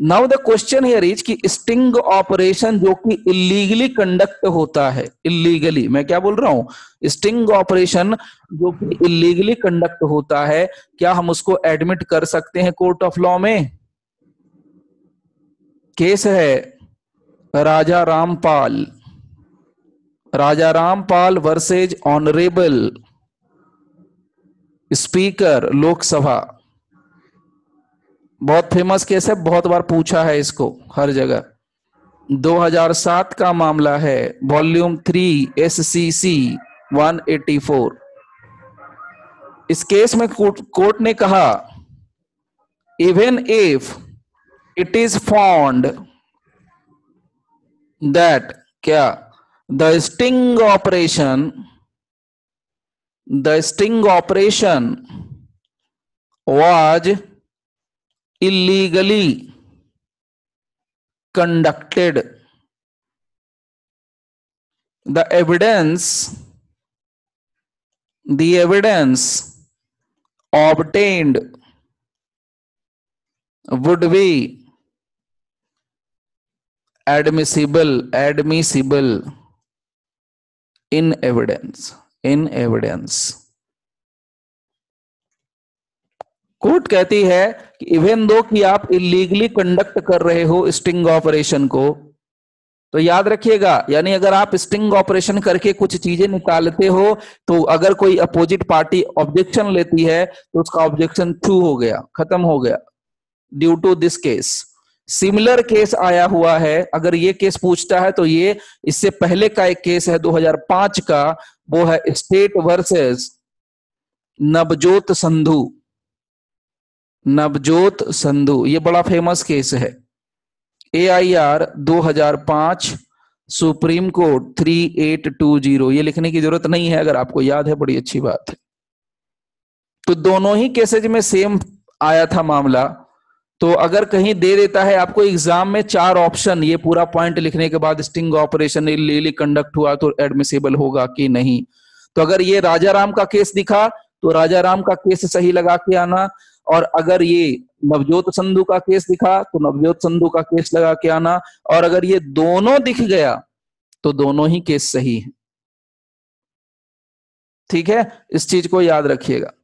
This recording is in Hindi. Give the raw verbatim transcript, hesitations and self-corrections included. Now the question here is कि स्टिंग ऑपरेशन जो कि इलीगली कंडक्ट होता है, इलीगली, मैं क्या बोल रहा हूं, स्टिंग ऑपरेशन जो कि इलीगली कंडक्ट होता है, क्या हम उसको एडमिट कर सकते हैं कोर्ट ऑफ लॉ में? केस है Raja Rampal, Raja Rampal versus honourable speaker Lok Sabha, बहुत फेमस केस है, बहुत बार पूछा है इसको हर जगह, दो हज़ार सात का मामला है, वॉल्यूम थ्री एससीसी एक सौ चौरासी। इस केस में कोर्ट, कोर्ट ने कहा even if it is found that क्या the sting operation the sting operation was illegally conducted, the evidence the evidence obtained would be admissible admissible in evidence in evidence court कहती है कि इवन दो कि आप इलीगली कंडक्ट कर रहे हो स्टिंग ऑपरेशन को, तो याद रखिएगा, यानी अगर आप स्टिंग ऑपरेशन करके कुछ चीजें निकालते हो तो अगर कोई अपोजिट पार्टी ऑब्जेक्शन लेती है तो उसका ऑब्जेक्शन ट्रू हो गया, खत्म हो गया due to this case. Similar case आया हुआ है, अगर ये केस पूछता है तो ये इससे पहले का एक केस है दो हज़ार पाँच का, वो है स्टेट वर्सेस नवजोत संधू, नवजोत संधू, ये बड़ा फेमस केस है, ए आई आर दो हज़ार पाँच, supreme court thirty eight two zero, ये लिखने की जरूरत नहीं है, अगर आपको याद है बड़ी अच्छी बात है। तो दोनों ही केसेज में सेम आया था मामला, तो अगर कहीं दे देता है आपको एग्जाम में चार ऑप्शन, ये पूरा पॉइंट लिखने के बाद स्टिंग ऑपरेशन इलीगली कंडक्ट हुआ तो एडमिसेबल होगा कि नहीं, तो अगर ये राजा राम का केस दिखा तो राजा राम का केस सही लगा के आना, और अगर ये नवजोत संधू का केस दिखा तो नवजोत संधू का केस लगा के आना, और अगर ये दोनों दिख गया तो दोनों ही केस सही है। ठीक है, इस चीज को याद रखिएगा।